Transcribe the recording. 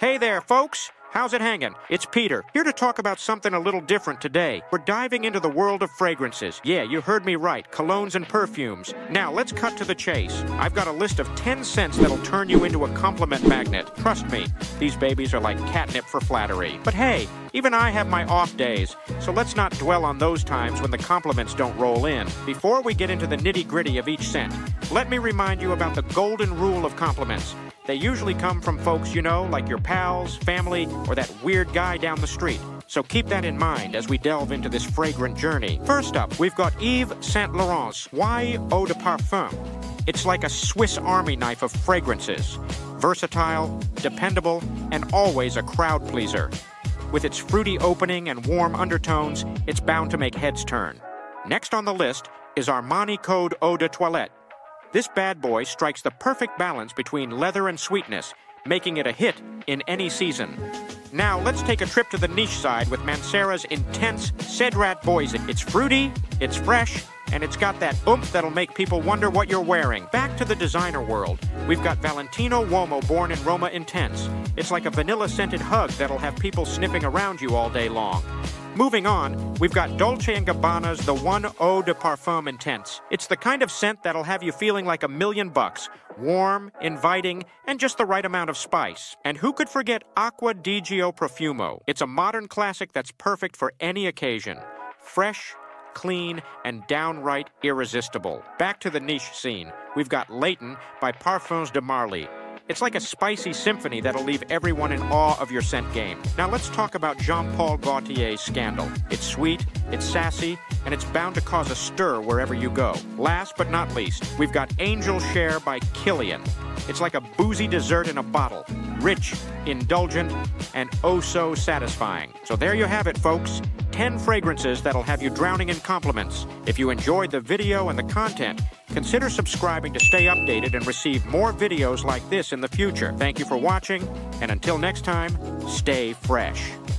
Hey there, folks. How's it hanging? It's Peter, here to talk about something a little different today. We're diving into the world of fragrances. Yeah, you heard me right, colognes and perfumes. Now, let's cut to the chase. I've got a list of 10 scents that'll turn you into a compliment magnet. Trust me, these babies are like catnip for flattery. But hey, even I have my off days, so let's not dwell on those times when the compliments don't roll in. Before we get into the nitty-gritty of each scent, let me remind you about the golden rule of compliments. They usually come from folks you know, like your pals, family, or that weird guy down the street. So keep that in mind as we delve into this fragrant journey. First up, we've got Yves Saint Laurent's Y Eau de Parfum. It's like a Swiss army knife of fragrances. Versatile, dependable, and always a crowd pleaser. With its fruity opening and warm undertones, it's bound to make heads turn. Next on the list is Armani Code Eau de Toilette. This bad boy strikes the perfect balance between leather and sweetness, making it a hit in any season. Now let's take a trip to the niche side with Mancera's intense Cedrat Boise. It's fruity, it's fresh, and it's got that oomph that'll make people wonder what you're wearing. Back to the designer world, we've got Valentino Uomo born in Roma Intense. It's like a vanilla-scented hug that'll have people sniffing around you all day long. Moving on, we've got Dolce & Gabbana's The One Eau de Parfum Intense. It's the kind of scent that'll have you feeling like $1,000,000. Warm, inviting, and just the right amount of spice. And who could forget Acqua di Gio Profumo? It's a modern classic that's perfect for any occasion. Fresh, clean, and downright irresistible. Back to the niche scene. We've got Layton by Parfums de Marly. It's like a spicy symphony that'll leave everyone in awe of your scent game. Now let's talk about Jean-Paul Gaultier's Scandal. It's sweet, it's sassy, and it's bound to cause a stir wherever you go. Last but not least, we've got Angel Share by Kilian. It's like a boozy dessert in a bottle. Rich, indulgent, and oh so satisfying. So there you have it, folks. 10 fragrances that'll have you drowning in compliments. If you enjoyed the video and the content, consider subscribing to stay updated and receive more videos like this in the future. Thank you for watching, and until next time, stay fresh.